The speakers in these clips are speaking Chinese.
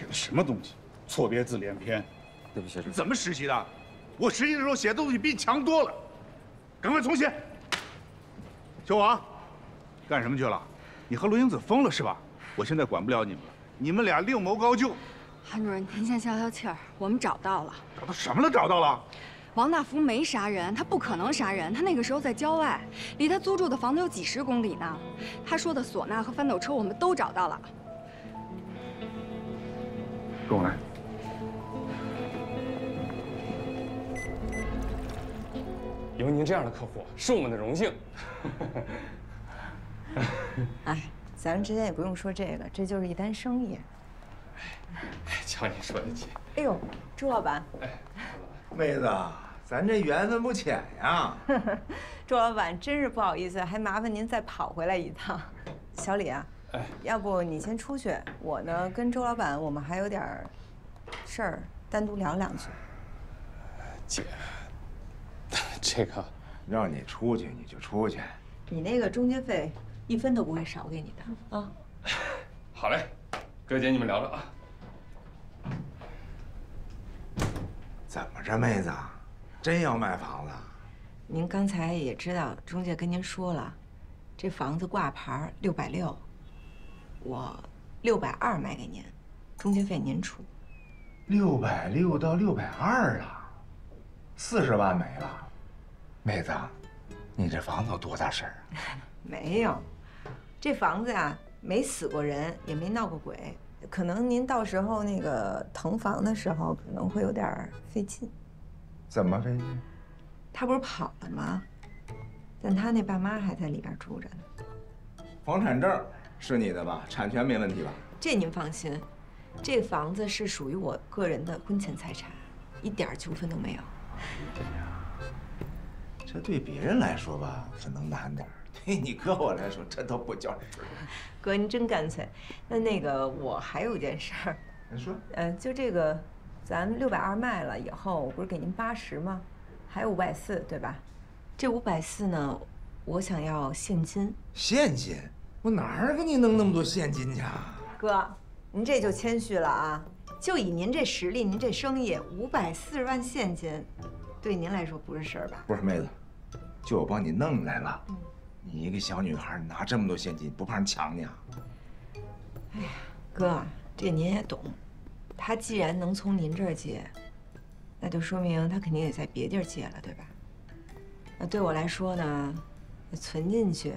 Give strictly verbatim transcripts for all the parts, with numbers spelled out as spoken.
写的什么东西？错别字连篇。对不起，怎么实习的？我实习的时候写的东西比你强多了。赶快重写。小王，干什么去了？你和罗英子疯了是吧？我现在管不了你们了，你们俩另谋高就。韩主任，您先消消气儿，我们找到了。找到什么了？找到了。 王大福没杀人，他不可能杀人。他那个时候在郊外，离他租住的房子有几十公里呢。他说的唢呐和翻斗车，我们都找到了。跟我来。有您这样的客户，是我们的荣幸。哎，咱们之间也不用说这个，这就是一单生意。哎，瞧你说的姐。哎呦，朱老板。哎。 妹子，咱这缘分不浅呀！周老板，真是不好意思，还麻烦您再跑回来一趟。小李啊，哎，要不你先出去，我呢跟周老板，我们还有点事儿，单独聊两句。姐，这个让你出去你就出去，你那个中介费一分都不会少给你的啊。好嘞，哥姐你们聊聊啊。 怎么着，妹子，真要卖房子？您刚才也知道，中介跟您说了，这房子挂牌六百六，我六百二卖给您，中介费您出。六百六到六百二了，四十万没了。妹子，你这房子有多大事儿啊？没有，这房子啊，没死过人，也没闹过鬼。 可能您到时候那个腾房的时候，可能会有点费劲。怎么费劲？他不是跑了吗？但他那爸妈还在里边住着呢。房产证是你的吧？产权没问题吧？这您放心，这房子是属于我个人的婚前财产，一点纠纷都没有。哎呀，这对别人来说吧，可能难点。 对你哥我来说，这都不叫事儿。哥，您真干脆。那那个，我还有件事儿。您说。呃，就这个，咱们六百二卖了以后，我不是给您八十吗？还有五百四，对吧？这五百四呢，我想要现金。现金？我哪儿给你弄那么多现金去啊？哥，您这就谦虚了啊！就以您这实力，您这生意，五百四十万现金，对您来说不是事儿吧？不是，妹子，就我帮你弄来了。嗯 你一个小女孩拿这么多现金，不怕人抢你啊？哎呀，哥，这您也懂。他既然能从您这儿借，那就说明他肯定也在别地儿借了，对吧？那对我来说呢，存进去，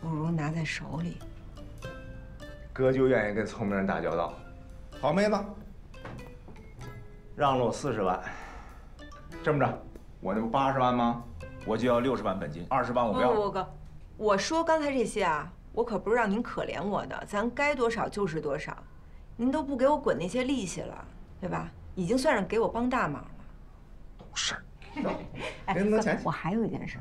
不如拿在手里。哥就愿意跟聪明人打交道。好妹子，让了我四十万，这么着，我那不八十万吗？ 我就要六十万本金，二十万我不要。不不不，我说刚才这些啊，我可不是让您可怜我的，咱该多少就是多少，您都不给我滚那些利息了，对吧？已经算是给我帮大忙了。懂事儿。哎，我还有一件事。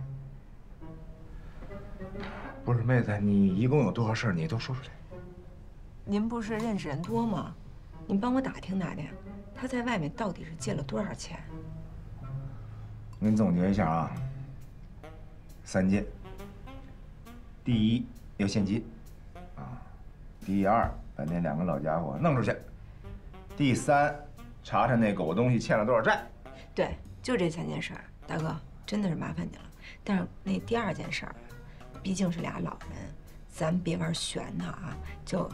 不是妹子，你一共有多少事儿？你都说出来。您不是认识人多吗？您帮我打听打听，他在外面到底是借了多少钱？您总结一下啊。 三件，第一要现金，啊，第二把那两个老家伙弄出去，第三查查那狗东西欠了多少债。对，就这三件事儿，大哥真的是麻烦你了。但是那第二件事儿，毕竟是俩老人，咱别玩悬的啊，就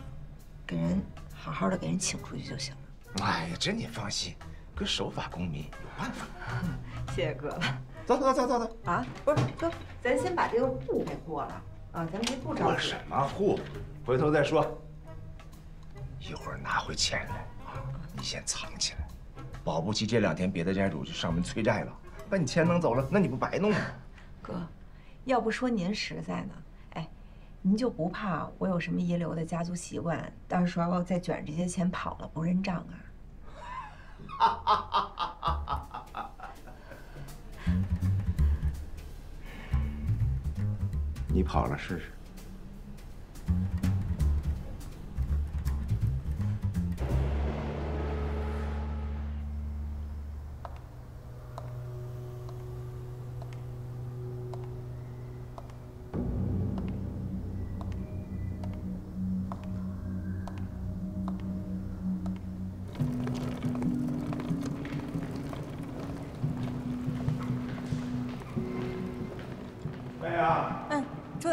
给人好好的给人请出去就行了。哎呀，这你放心，哥守法公民有办法。谢谢哥了。 走走走走走啊！不是，哥，咱先把这个户给过了啊！咱们这户着急。过什么户？回头再说。一会儿拿回钱来啊！你先藏起来，保不齐这两天别的债主就上门催债了，把你钱弄走了，那你不白弄吗？哥，要不说您实在呢，哎，您就不怕我有什么遗留的家族习惯，到时候再卷这些钱跑了不认账啊？哈哈哈哈哈哈！ 你跑了试试。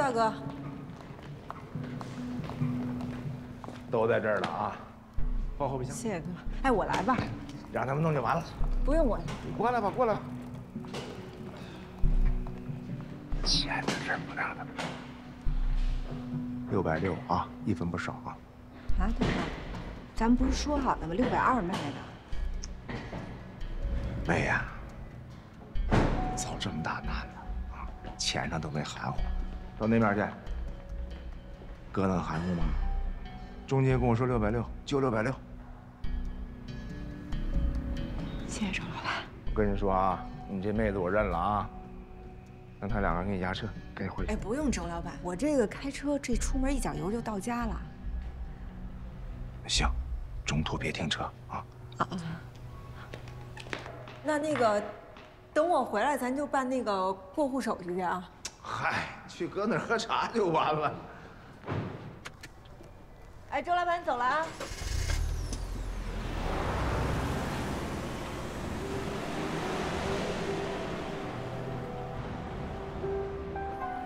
大哥，都在这儿了啊，放后备箱。谢谢哥，哎，我来吧。让他们弄就完了。不用我来。你过来吧，过来吧。钱的事不让他们弄。六百六啊，一分不少啊。啊，大哥，咱们不是说好了吗？六百二卖的。妹呀，操这么大难呢。 钱上都没含糊，到那边去。哥能含糊吗？中介跟我说六百六，就六百六。谢谢周老板。我跟你说啊，你这妹子我认了啊，让他两个人给你押车，该回去。哎，不用周老板，我这个开车这出门一脚油就到家了。行，中途别停车啊。啊啊。那那个。 等我回来，咱就办那个过户手续去啊！嗨，去哥那儿喝茶就完了。哎，周老板，走了啊！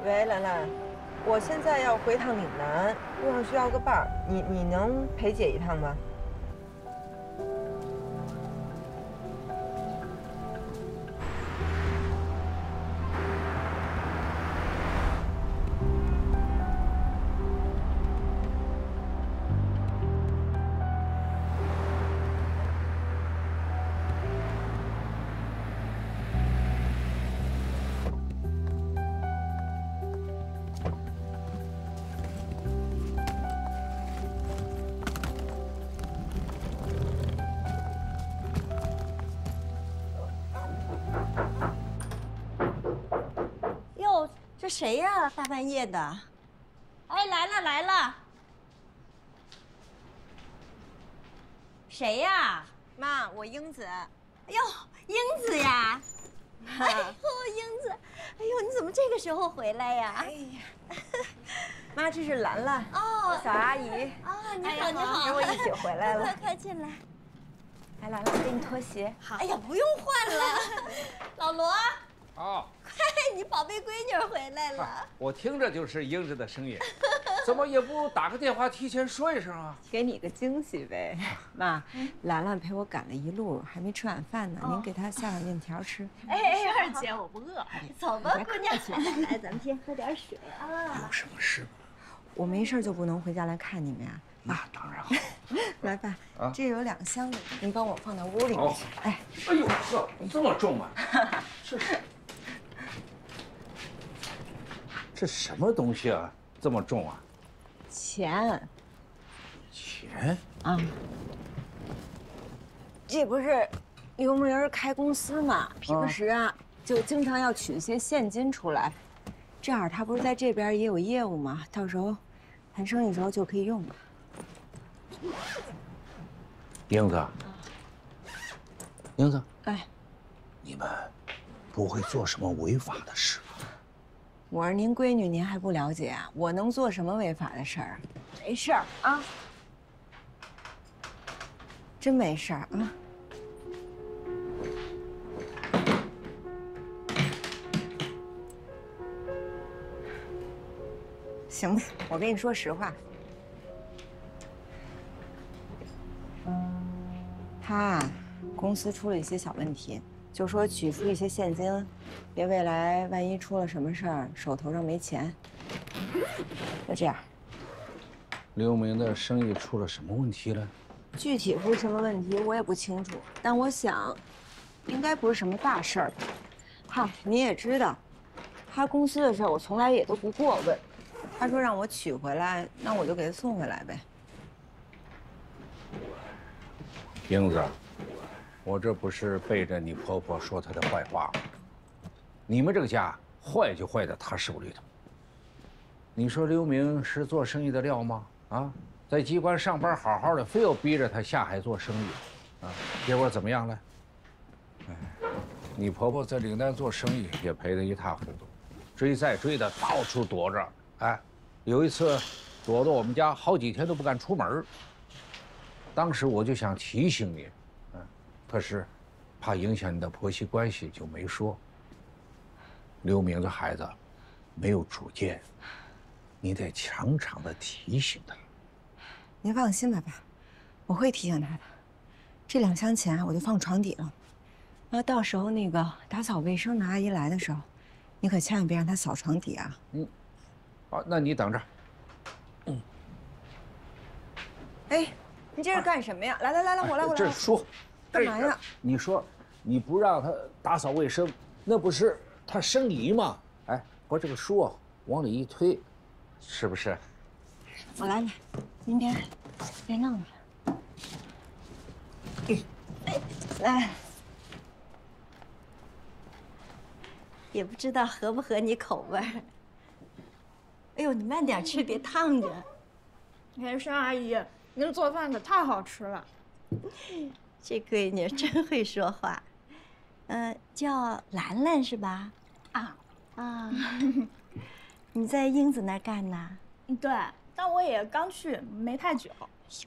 喂，兰兰，我现在要回趟岭南，路上需要个伴儿，你你能陪姐一趟吗？ 这谁呀？大半夜的！哎，来了来了。谁呀？妈，我英子。哎呦，英子呀！哎呦，英子，哎呦，你怎么这个时候回来呀？哎呀，妈，这是兰兰哦，小阿姨。哦，你好，你好，跟我一起回来了。快快进来。来，兰兰，给你脱鞋。好。哎呀，不用换了。老罗。 哦，快！你宝贝闺女回来了，我听着就是英子的声音，怎么也不打个电话提前说一声啊？给你个惊喜呗，妈。兰兰陪我赶了一路，还没吃晚饭呢，您给她下碗面条吃。哎哎，二姐，我不饿，走吧，姑娘。来来，咱们先喝点水啊。有什么事吗？我没事就不能回家来看你们呀？那当然好。来吧，这有两箱子，您帮我放到屋里面去。哎，哎呦呵，这么重啊！是。 这什么东西啊，这么重啊！钱，钱啊！这不是刘明开公司嘛，平时啊就经常要取一些现金出来，正好他不是在这边也有业务嘛，到时候谈生意时候就可以用了。英子，英子，哎，你们不会做什么违法的事吧？ 我是您闺女，您还不了解啊？我能做什么违法的事儿？没事儿啊，真没事儿啊。行吧，我跟你说实话，他公司出了一些小问题。 就说取出一些现金，别未来万一出了什么事儿，手头上没钱。就这样。刘明的生意出了什么问题了？具体是什么问题我也不清楚，但我想，应该不是什么大事儿。嗨，你也知道，他公司的事儿我从来也都不过问。他说让我取回来，那我就给他送回来呗。英子。 我这不是背着你婆婆说她的坏话吗？你们这个家坏就坏在她手里头。你说刘明是做生意的料吗？啊，在机关上班好好的，非要逼着他下海做生意，啊，结果怎么样了？哎，你婆婆在岭南做生意也赔得一塌糊涂，追债追的到处躲着，哎，有一次躲到我们家好几天都不敢出门。当时我就想提醒你。 可是，怕影响你的婆媳关系，就没说。刘明的孩子没有主见，你得常常的提醒他。您放心吧，爸，我会提醒他的。这两箱钱我就放床底了，那到时候那个打扫卫生的阿姨来的时候，你可千万别让她扫床底啊。嗯，好，那你等着。嗯。哎，你这是干什么呀？来来来来，我来我来。这说，干嘛呀？你说，你不让他打扫卫生，那不是他生疑吗？哎，把这个书啊往里一推，是不是？我来来，您别别弄了。 来，也不知道合不合你口味儿。哎呦，你慢点吃，别烫着。没事，阿姨，您做饭可太好吃了。这闺女真会说话。呃，叫兰兰是吧？啊啊，你在英子那儿干呢？对，但我也刚去，没太久。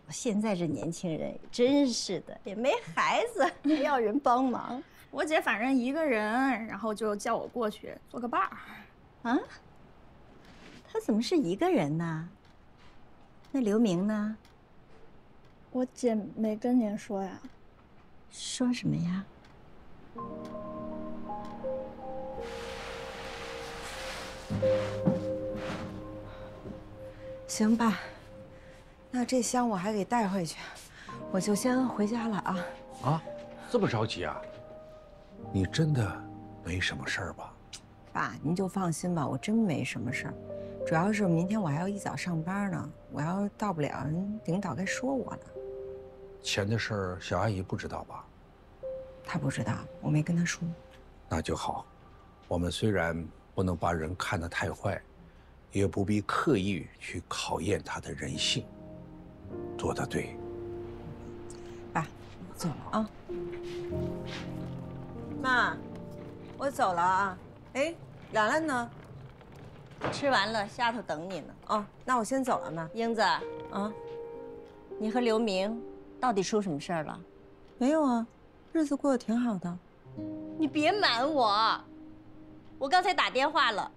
现在这年轻人真是的，也没孩子，还要人帮忙。我姐反正一个人，然后就叫我过去做个伴儿。啊？她怎么是一个人呢？那刘明呢？我姐没跟您说呀。说什么呀？行吧。 那这箱我还给带回去，我就先回家了啊！啊，这么着急啊？你真的没什么事儿吧？爸，您就放心吧，我真没什么事儿。主要是明天我还要一早上班呢，我要是到不了，人领导该说我了。钱的事儿，小阿姨不知道吧？她不知道，我没跟她说。那就好。我们虽然不能把人看得太坏，也不必刻意去考验她的人性。 做得对，爸，我走了啊。妈，我走了啊。哎，兰兰呢？吃完了，下头等你呢。哦，那我先走了，妈。英子，啊，你和刘明到底出什么事儿了？没有啊，日子过得挺好的。你别瞒我，我刚才打电话了，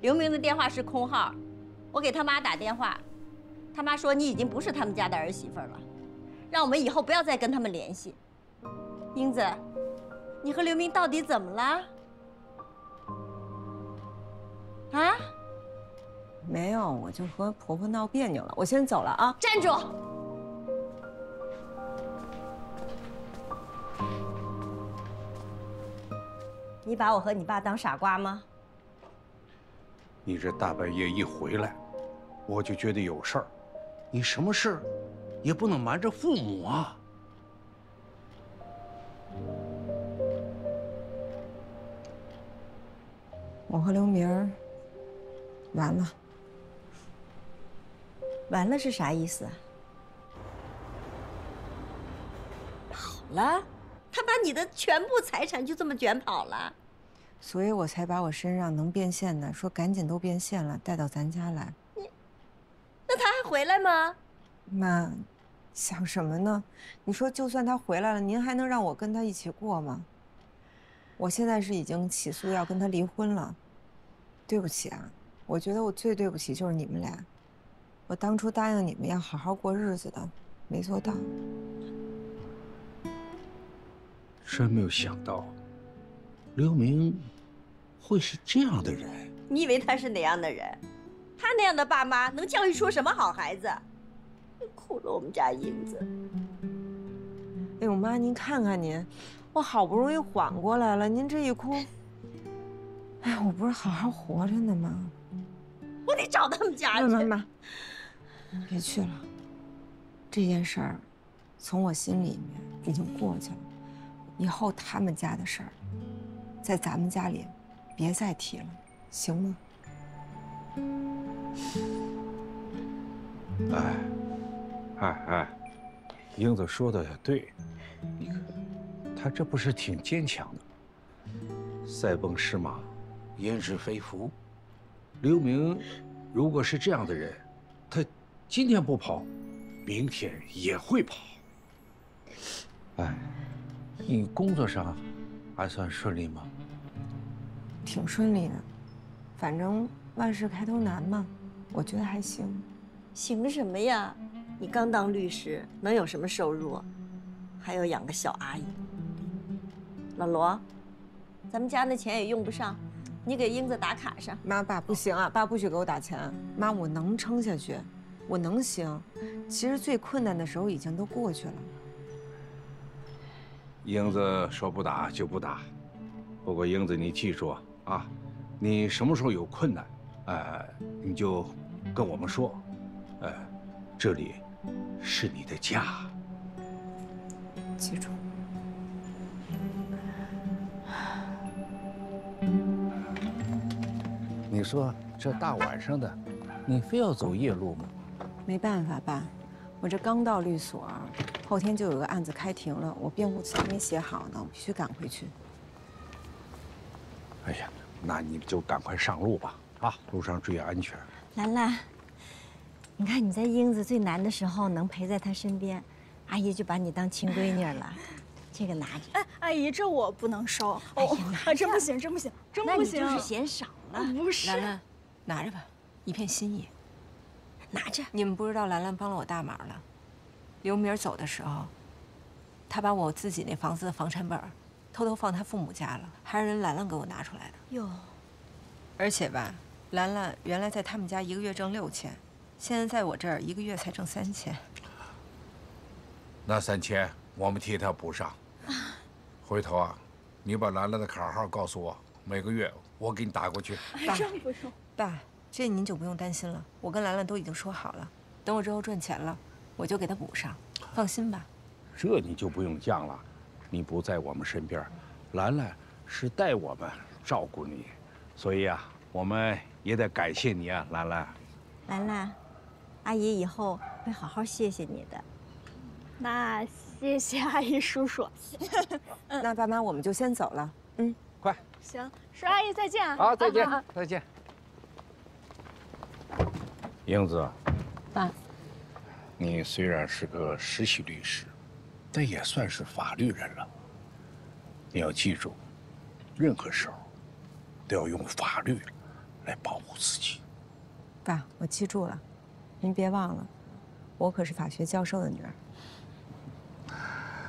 刘明的电话是空号，我给他妈打电话。 他妈说你已经不是他们家的儿媳妇了，让我们以后不要再跟他们联系。英子，你和刘明到底怎么了？啊？没有，我就和婆婆闹别扭了。我先走了啊！站住！你把我和你爸当傻瓜吗？你这大半夜一回来，我就觉得有事儿。 你什么事也不能瞒着父母啊！我和刘明儿完了，完了是啥意思啊？跑了？他把你的全部财产就这么卷跑了？所以我才把我身上能变现的，说赶紧都变现了，带到咱家来。 那他还回来吗？妈，想什么呢？你说，就算他回来了，您还能让我跟他一起过吗？我现在是已经起诉要跟他离婚了。对不起啊，我觉得我最对不起就是你们俩。我当初答应你们要好好过日子的，没做到。真没有想到，刘明会是这样的人。你以为他是哪样的人？ 他那样的爸妈能教育出什么好孩子？苦了我们家英子。哎呦妈，您看看您，我好不容易缓过来了，您这一哭，哎，我不是好好活着呢吗？我得找他们家去。妈妈，别去了。这件事儿，从我心里面已经过去了。以后他们家的事儿，在咱们家里别再提了，行吗？ 哎，哎哎，英子说的对，你看，她这不是挺坚强的，塞翁失马，焉知非福。刘明如果是这样的人，他今天不跑，明天也会跑。哎，你工作上还算顺利吗？挺顺利的，反正。 万事开头难嘛，我觉得还行。行什么呀？你刚当律师，能有什么收入？还要养个小阿姨。老罗，咱们家那钱也用不上，你给英子打卡上。妈，爸不行啊，爸不许给我打钱。妈，我能撑下去，我能行。其实最困难的时候已经都过去了。英子说不打就不打，不过英子你记住啊，你什么时候有困难，哎，你就跟我们说，哎，这里是你的家。记住。 你说这大晚上的，你非要走夜路吗？没办法，爸，我这刚到律所，后天就有个案子开庭了，我辩护词还没写好呢，我必须赶回去。哎呀，那你就赶快上路吧，啊，路上注意安全。兰兰，你看你在英子最难的时候能陪在她身边，阿姨就把你当亲闺女了。 这个拿着，哎，阿姨，这我不能收，哦，啊，真不行，真不行，真不行，就是嫌少了，不是。兰兰，拿着吧，一片心意。拿着。你们不知道兰兰帮了我大忙了。刘明走的时候，他把我自己那房子的房产本偷偷放他父母家了，还是人兰兰给我拿出来的。哟。而且吧，兰兰原来在他们家一个月挣六千，现在在我这儿一个月才挣三千。那三千我们替他补上。 回头啊，你把兰兰的卡号告诉我，每个月我给你打过去。爸，爸，这您就不用担心了，我跟兰兰都已经说好了，等我之后赚钱了，我就给她补上，放心吧。这你就不用犟了，你不在我们身边，兰兰是带我们照顾你，所以啊，我们也得感谢你啊，兰兰。兰兰，阿姨以后会好好谢谢你的。那。 谢谢阿姨叔叔，那爸妈我们就先走了，嗯，快，行，叔阿姨再见啊，好，再见，再见。英子，爸，你虽然是个实习律师，但也算是法律人了。你要记住，任何时候都要用法律来保护自己。爸，我记住了，您别忘了，我可是法学教授的女儿。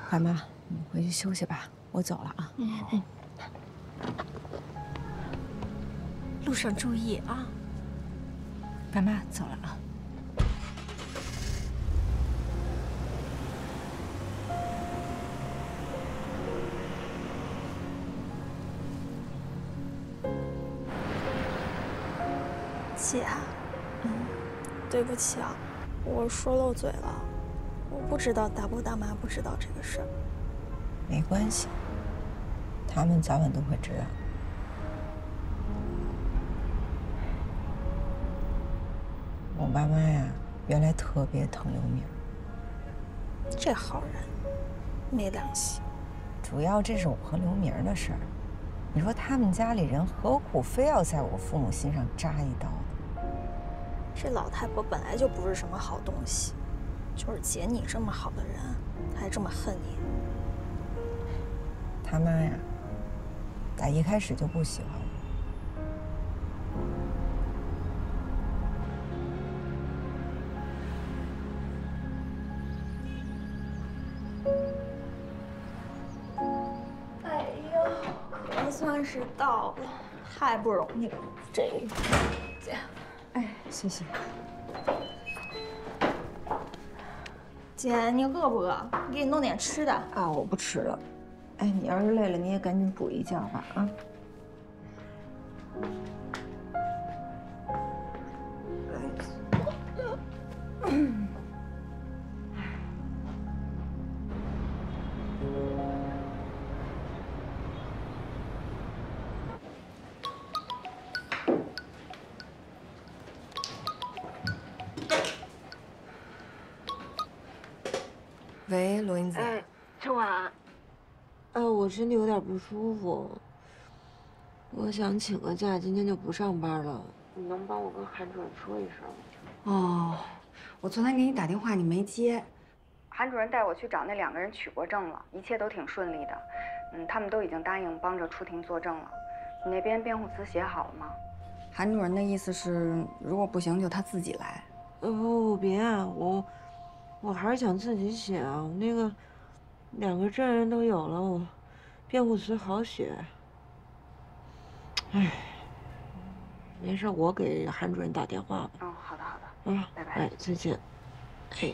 爸妈，你回去休息吧，我走了啊。嗯，路上注意啊。爸妈，走了啊。姐，嗯，对不起啊，我说漏嘴了。 我不知道大伯大妈不知道这个事儿，没关系，他们早晚都会知道。我爸妈呀，原来特别疼刘明，这好人，没良心。主要这是我和刘明的事儿，你说他们家里人何苦非要在我父母心上扎一刀呢？这老太婆本来就不是什么好东西。 就是姐，你这么好的人，还这么恨你。他妈呀，打一开始就不喜欢我。哎呦，可算是到了，太不容易了，这一次，姐。哎，谢谢。 姐，你饿不饿？给你弄点吃的啊！我不吃了。哎，你要是累了，你也赶紧补一觉吧啊！喂，罗英子。哎，陈婉。哎，我身体有点不舒服，我想请个假，今天就不上班了。你能帮我跟韩主任说一声吗？哦，我昨天给你打电话，你没接。韩主任带我去找那两个人取过证了，一切都挺顺利的。嗯，他们都已经答应帮着出庭作证了。你那边辩护词写好了吗？韩主任的意思是，如果不行就他自己来。呃，不，别啊，我我还是想自己写啊。我那个两个证人都有了，我辩护词好写。哎，没事，我给韩主任打电话吧。哦，好的好的。嗯，拜拜。哎，再见。哎。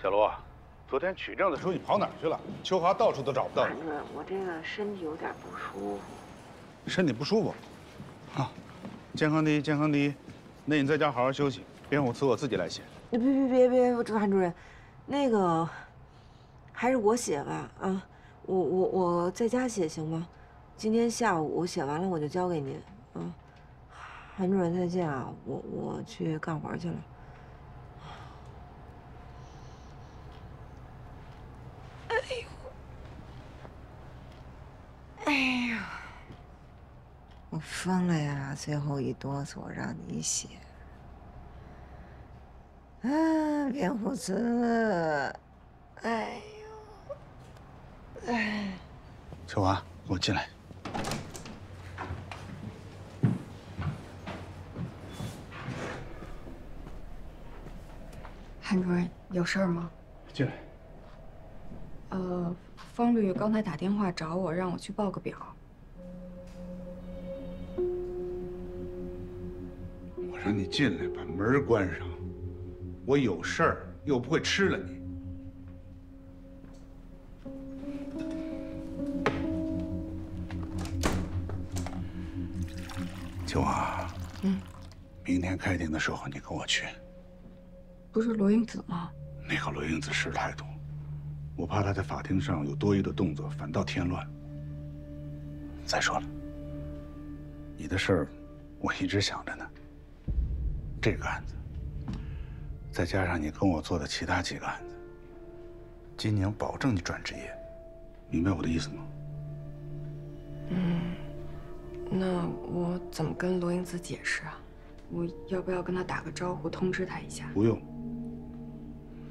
小罗，昨天取证的时候你跑哪儿去了？秋华到处都找不到你。那个，我这个身体有点不舒服。身体不舒服，啊，健康第一，健康第一。那你在家好好休息，辩护词我自己来写。别别别别，我这韩主任，那个还是我写吧啊，我我我在家写行吗？今天下午我写完了我就交给您啊。韩主任再见啊，我我去干活去了。 哎呀，我疯了呀！最后一哆嗦，让你写。啊，辩护词。哎呦，哎。小华，给我进来。韩主任，有事吗？进来。呃。 方律刚才打电话找我，让我去报个表。我让你进来，把门关上。我有事儿，又不会吃了你。秋华，嗯，明天开庭的时候你跟我去。不是罗英子吗？那个罗英子是态度。 我怕他在法庭上有多余的动作，反倒添乱。再说了，你的事儿我一直想着呢。这个案子，再加上你跟我做的其他几个案子，今年保证你转职业，明白我的意思吗？嗯，那我怎么跟罗英子解释啊？我要不要跟他打个招呼，通知他一下？不用，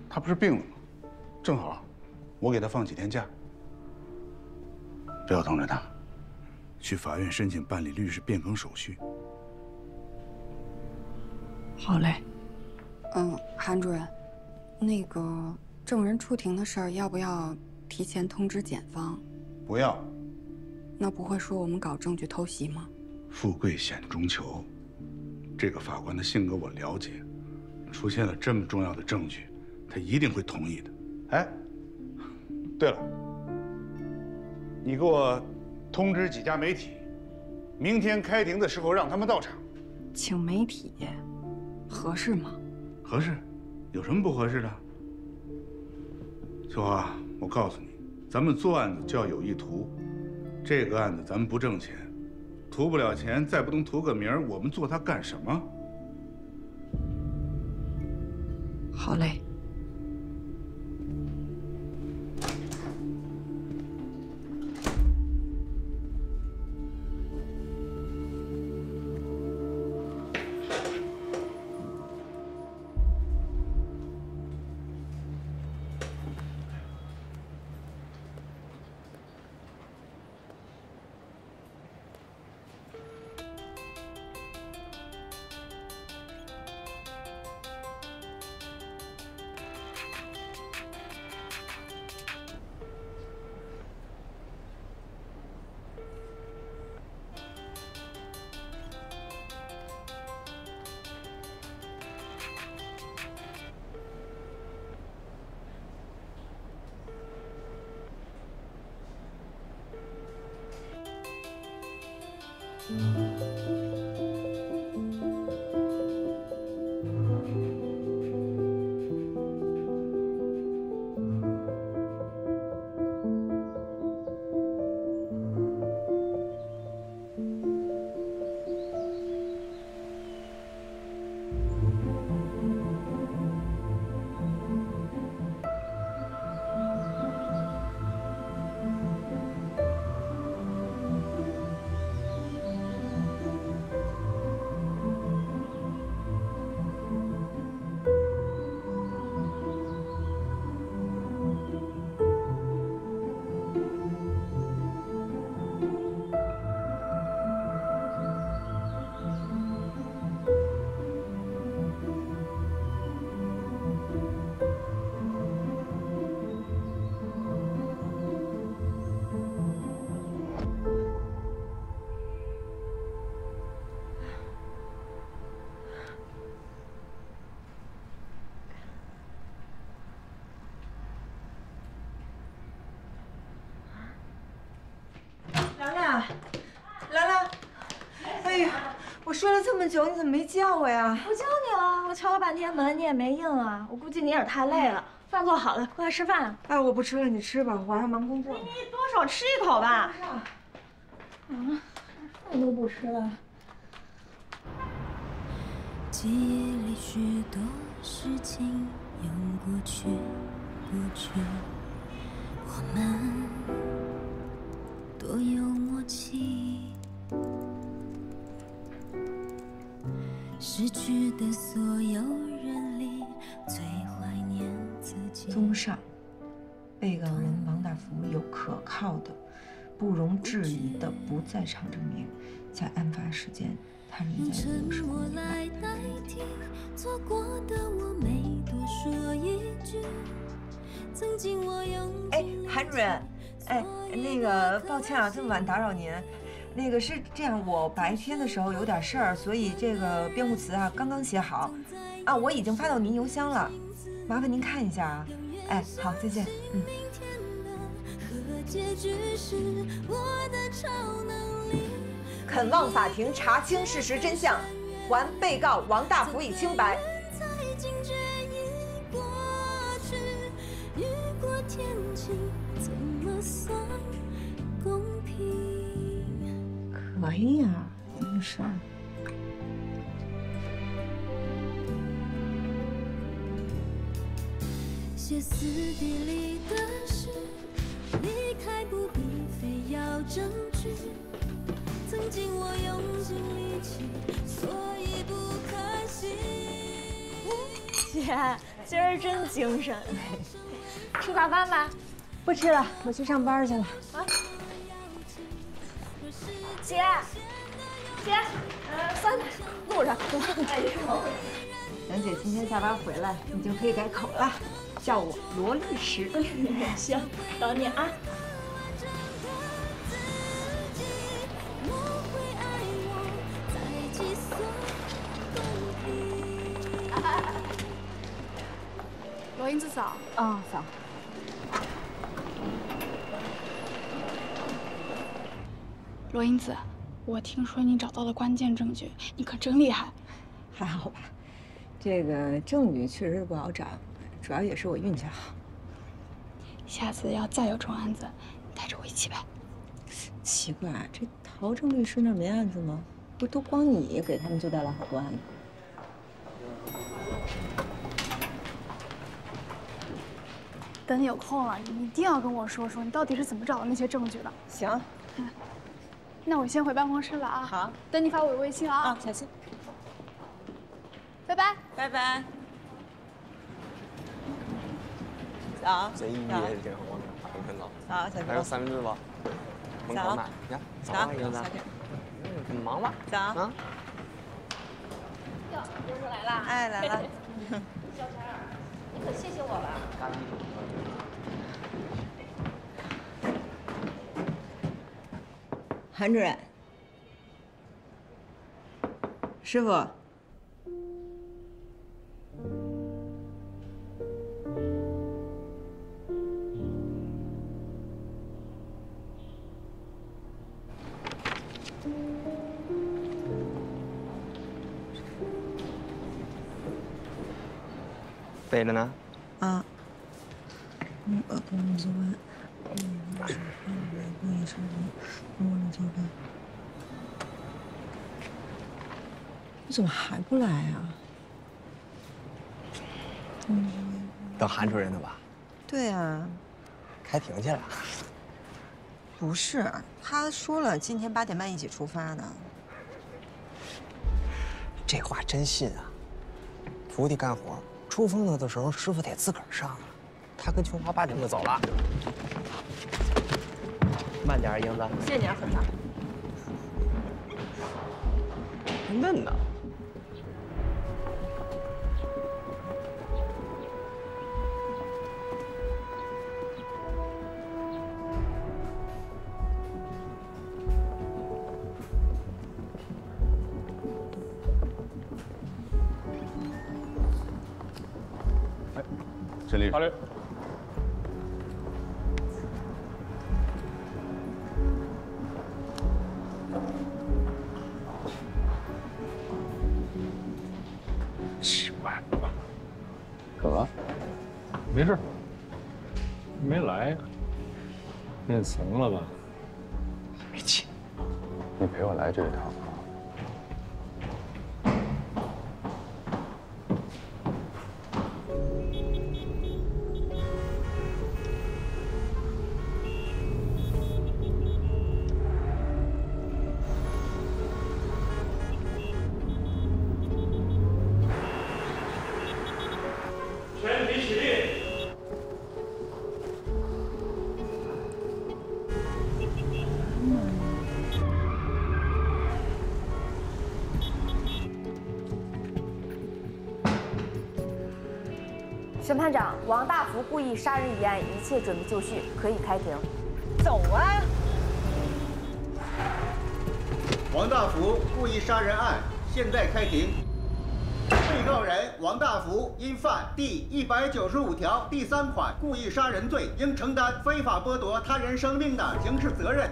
他不是病了吗？正好。 我给他放几天假，不要通知他，去法院申请办理律师变更手续。好嘞。嗯，韩主任，那个证人出庭的事儿要不要提前通知检方？不要。那不会说我们搞证据偷袭吗？富贵险中求，这个法官的性格我了解，出现了这么重要的证据，他一定会同意的。哎。 对了，你给我通知几家媒体，明天开庭的时候让他们到场。请媒体合适吗？合适，有什么不合适的？秋华，我告诉你，咱们做案子就要有意图。这个案子咱们不挣钱，图不了钱，再不能图个名儿，我们做它干什么？好嘞。哎呀，我睡了这么久，你怎么没叫我呀？我叫你了，我敲了半天门，你也没应啊。我估计你也是太累了。饭做好了，过来吃饭啊。哎，我不吃了，你吃吧，我还忙工作。你多少吃一口吧。啊，饭都不吃了。记忆里许多事情用过去不去，我们多有默契。 失去的所有人里，最怀念自己。综上，贝岗人王大福有可靠的、不容置疑的不在场证明，在案发时间，他人在留守以外。错过的我没多说一句，曾经我用。哎，韩主任，哎，那个抱歉啊，这么晚打扰您。 那个是这样，我白天的时候有点事儿，所以这个辩护词啊刚刚写好，啊我已经发到您邮箱了，麻烦您看一下啊。哎，好，再见。嗯。肯望法庭查清事实真相，还被告王大福以清白。 可以呀，没事儿。歇斯底里的事，离开不必非要证据。曾经我用尽力气，所以不可惜。姐，今儿真精神。吃早饭吧？不吃了，我去上班去了。啊。 姐，姐，呃，酸奶路上。哎呀，杨姐今天下班回来，你就可以改口了，叫我罗律师。行，等你啊。罗英子嫂。啊，嫂。 罗英子，我听说你找到了关键证据，你可真厉害。还好吧，这个证据确实不好找，主要也是我运气好。下次要再有这种案子，带着我一起呗。奇怪，这陶正律师那没案子吗？不都光你给他们就带来好多案子。等你有空了，你一定要跟我说说，你到底是怎么找到那些证据的。行。嗯 那我先回办公室了啊！好，等你发我微信啊！啊，小心！拜拜，拜拜。早。这一夜是挺好的，很很早。早，小心。还有三明治吧？门口买，你看。早，小心。很忙吧？早。啊。哟，刘叔来了！哎，来了。小陈，你可谢谢我了。 韩主任，师傅，背着呢？啊，嗯，我跟你说。 你怎么还不来呀？等韩主任呢吧？对啊，开庭去了。不是，他说了今天八点半一起出发呢。这话真信啊！徒弟干活出风头的时候，师傅得自个儿上啊。他跟琼花八点就走了。 慢点，英子。谢谢你啊，很大。还嫩呢。哎，这里。好嘞。奇怪了，怎么？没事，没来呀、啊。面怂了吧？没劲。你陪我来这一趟。 沈判长，王大福故意杀人一案，一切准备就绪，可以开庭。走啊！王大福故意杀人案现在开庭。被告人王大福因犯第一百九十五条第三款故意杀人罪，应承担非法剥夺他人生命的刑事责任。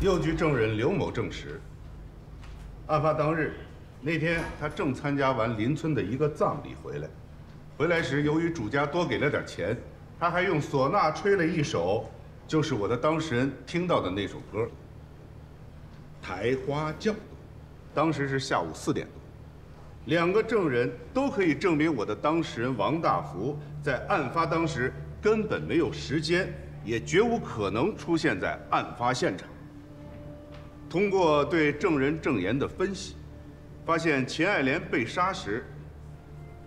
右局证人刘某证实，案发当日那天，他正参加完邻村的一个葬礼回来。回来时，由于主家多给了点钱，他还用唢呐吹了一首，就是我的当事人听到的那首歌《苔花轿》。当时是下午四点多。两个证人都可以证明，我的当事人王大福在案发当时根本没有时间，也绝无可能出现在案发现场。 通过对证人证言的分析，发现秦爱莲被杀时，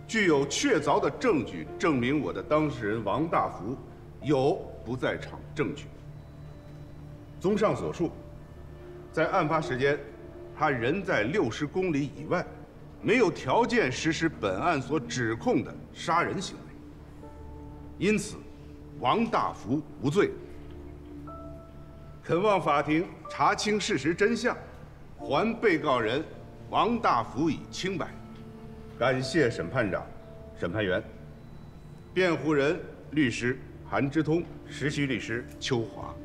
具有确凿的证据证明我的当事人王大福有不在场证据。综上所述，在案发时间，他人在六十公里以外，没有条件实施本案所指控的杀人行为，因此，王大福无罪。 恳望法庭查清事实真相，还被告人王大福以清白。感谢审判长、审判员、辩护人、律师韩之通、实习律师邱华。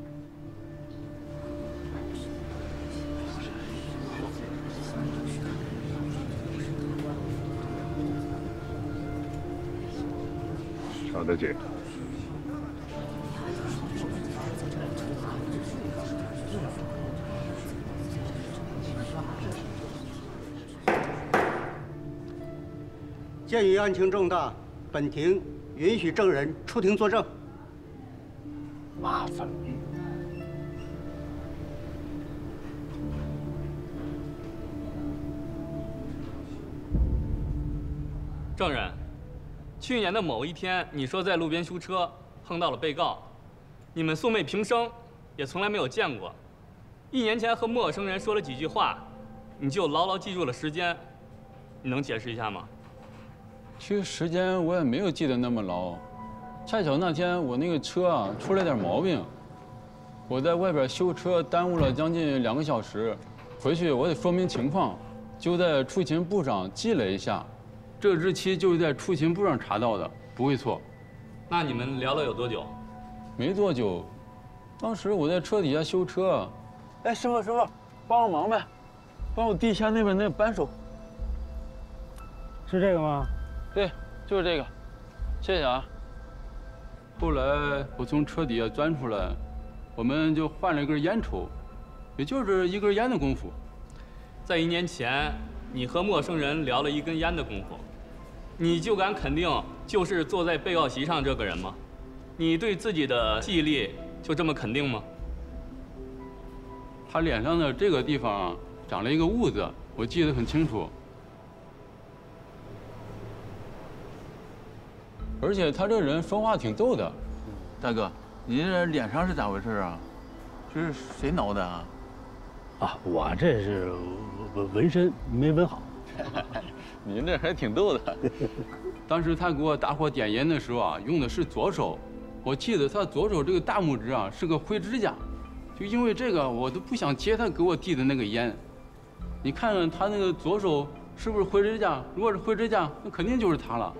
邵大姐。 鉴于案情重大，本庭允许证人出庭作证。麻烦你。证人，去年的某一天，你说在路边修车碰到了被告，你们素昧平生，也从来没有见过。一年前和陌生人说了几句话，你就牢牢记住了时间，你能解释一下吗？ 其实时间我也没有记得那么牢，恰巧那天我那个车啊出了点毛病，我在外边修车耽误了将近两个小时，回去我得说明情况，就在出勤簿上记了一下，这个日期就是在出勤簿上查到的，不会错。那你们聊了有多久？没多久，当时我在车底下修车，哎，师傅师傅，帮个忙呗，帮我递一下那边那扳手，是这个吗？ 对，就是这个，谢谢啊。后来我从车底下钻出来，我们就换了一根烟抽，也就是一根烟的功夫。在一年前，你和陌生人聊了一根烟的功夫，你就敢肯定就是坐在被告席上这个人吗？你对自己的记忆力就这么肯定吗？他脸上的这个地方长了一个痦子，我记得很清楚。 而且他这人说话挺逗的，大哥，你这脸上是咋回事啊？这是谁挠的啊？啊，我这是纹纹身没纹好。您这还挺逗的。当时他给我打火点烟的时候啊，用的是左手，我记得他左手这个大拇指啊是个灰指甲，就因为这个我都不想接他给我递的那个烟。你看看他那个左手是不是灰指甲？如果是灰指甲，那肯定就是他了。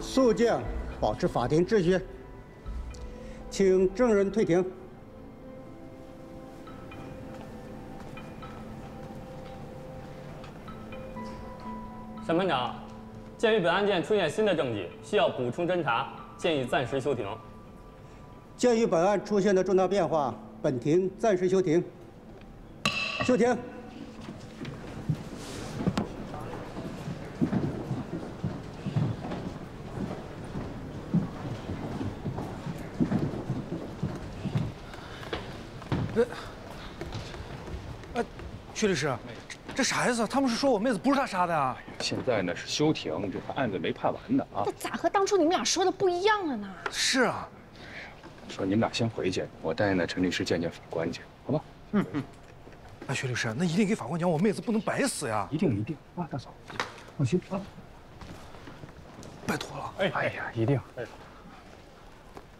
肃静，保持法庭秩序，请证人退庭。 审判长，鉴于本案件出现新的证据，需要补充侦查，建议暂时休庭。鉴于本案出现的重大变化，本庭暂时休庭。休庭。呃，呃，曲律师。 这啥意思？他们是说我妹子不是他杀的啊！现在呢是休庭，这案子没判完呢啊！那咋和当初你们俩说的不一样了呢？是啊，说你们俩先回去，我带呢陈律师见见法官去，好吧？嗯嗯。哎，薛律师，那一定给法官讲，我妹子不能白死呀！一定一定啊，大嫂，放心啊，拜托了。哎哎呀，一定。哎。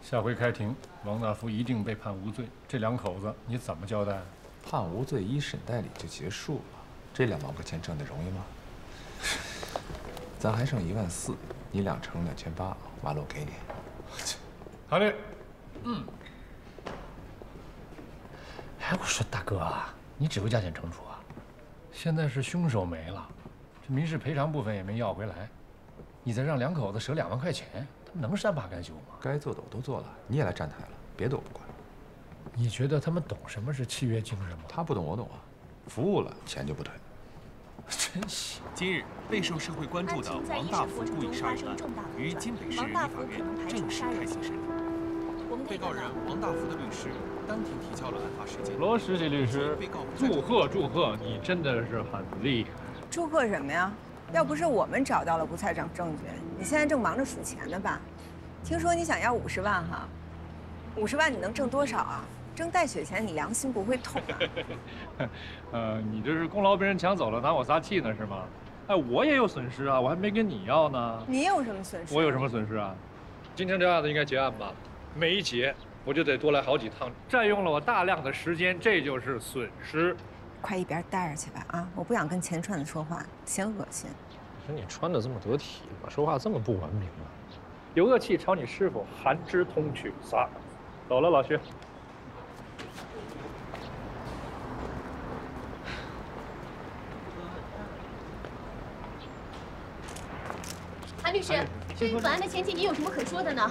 下回开庭，王大夫一定被判无罪，这两口子你怎么交代？判无罪，一审代理就结束了。 这两万块钱挣得容易吗？咱还剩一万四，你俩乘两千八，完了我给你。好嘞，嗯。哎，我说大哥啊，你只会加减乘除啊？现在是凶手没了，这民事赔偿部分也没要回来，你再让两口子折两万块钱，他们能善罢甘休吗？该做的我都做了，你也来站台了，别的我不管。你觉得他们懂什么是契约精神吗？他不懂，我懂啊。 服务了，钱就不退。真是！近日，备受社会关注的王大福故意杀人案于京北市一法院正式开启审理。被告人王大福的律师当庭提交了案发时间。罗书记律师，祝贺祝贺，你真的是很厉害。祝贺什么呀？要不是我们找到了不在场证据，你现在正忙着数钱呢吧？听说你想要五十万哈？五十万你能挣多少啊？ 挣代血钱，你良心不会痛啊！呃，你这是功劳被人抢走了，拿我撒气呢是吗？哎，我也有损失啊，我还没跟你要呢。你有什么损失？我有什么损失啊？今天这案子应该结案吧？没结，我就得多来好几趟，占用了我大量的时间，这就是损失。快一边待着去吧啊！我不想跟钱串子说话，嫌恶心。可是你穿的这么得体，我说话这么不文明啊！有恶气朝你师傅韩之通去撒。走了，老徐。 律师，对于本案的前提，您有什么可说的呢？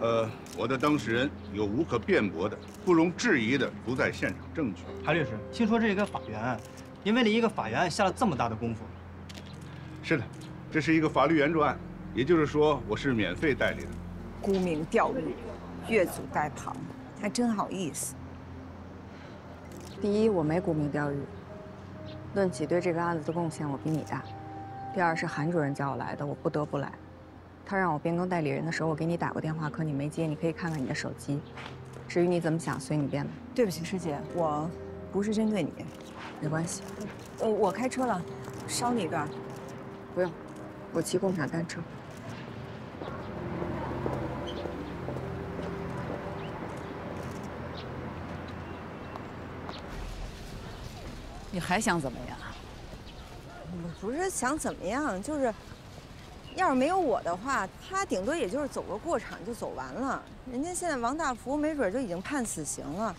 呃，我的当事人有无可辩驳的、不容置疑的不在现场证据。韩律师，听说这是一个法援案，您为了一个法援案下了这么大的功夫。是的，这是一个法律援助案，也就是说我是免费代理的。沽名钓誉，越俎代庖，还真好意思。第一，我没沽名钓誉，论起对这个案子的贡献，我比你大。 第二是韩主任叫我来的，我不得不来。他让我变更代理人的时候，我给你打过电话，可你没接。你可以看看你的手机。至于你怎么想，随你便吧。对不起，师姐，我不是针对你，没关系。我我开车了，捎你一段。不用，我骑共享单车。你还想怎么样？ 我不是想怎么样，就是，要是没有我的话，他顶多也就是走个过场就走完了。人家现在王大福没准就已经判死刑了，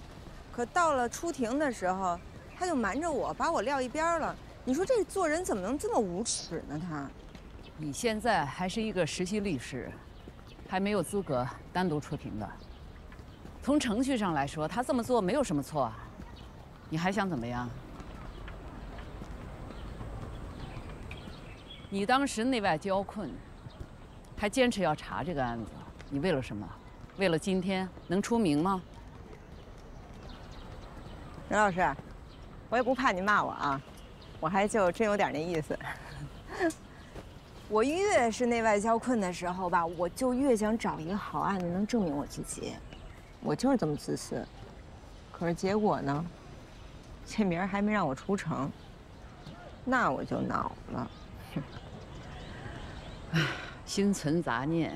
可到了出庭的时候，他就瞒着我，把我撂一边了。你说这做人怎么能这么无耻呢？他，你现在还是一个实习律师，还没有资格单独出庭的。从程序上来说，他这么做没有什么错啊。你还想怎么样？ 你当时内外交困，还坚持要查这个案子，你为了什么？为了今天能出名吗？任老师，我也不怕您骂我啊，我还就真有点那意思。我越是内外交困的时候吧，我就越想找一个好案子能证明我自己。我就是这么自私。可是结果呢，这明儿还没让我出城，那我就恼了。唉，心存杂念，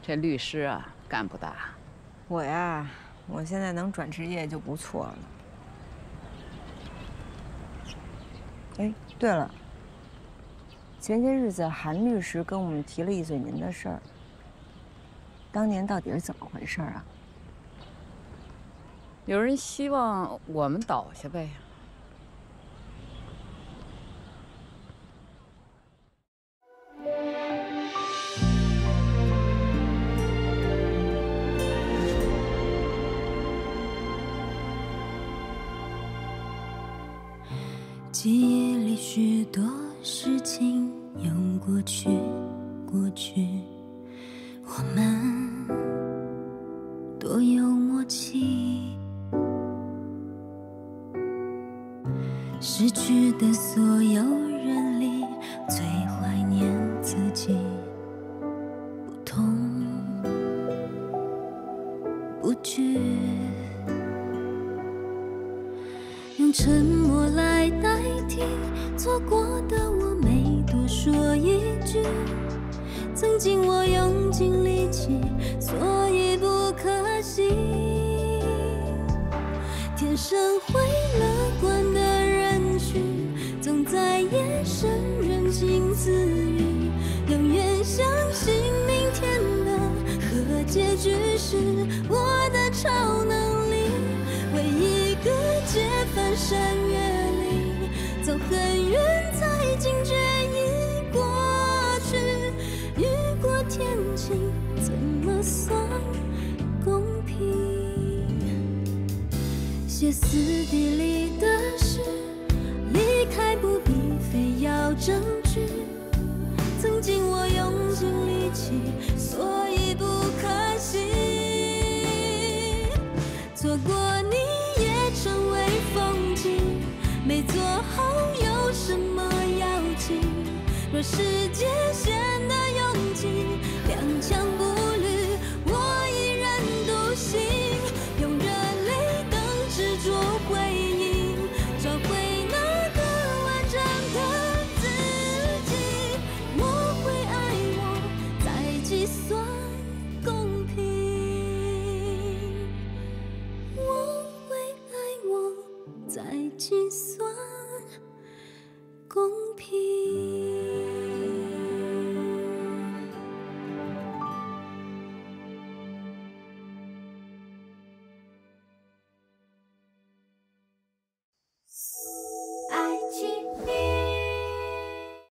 这律师啊，干不大。我呀，我现在能转职业就不错了。哎，对了。 前些日子，韩律师跟我们提了一嘴您的事儿。当年到底是怎么回事啊？有人希望我们倒下呗。记忆里许多。 事情又过去，过去，我们多有默契。失去的所有人里，最怀念自己。不痛不惧，用沉默来代替。 错过的我没多说一句，曾经我用尽力气，所以不可惜。天生会乐观的人群，总在夜深人静自语，永远相信明天的和结局是我的超能力，为一个解翻山越岭。 走很远才惊觉已过去，雨过天晴怎么算公平？歇斯底里的事，离开不必非要证据。曾经我用尽力气，所以不可惜。错过你也成为风景，没做好。 什么要紧？若世界显得拥挤，踉跄步履，我依然独行。用热泪等执着回应，找回那个完整的自己。我会爱我，才计算公平。我会爱我，才计算。